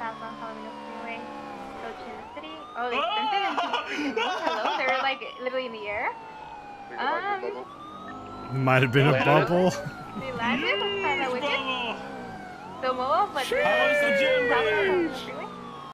southbound following up freeway. Go to the city. Oh, they sent it into hello, they're like literally in the air. Might have been a bubble. They landed on the widget. So, Moa, but... How was the gym,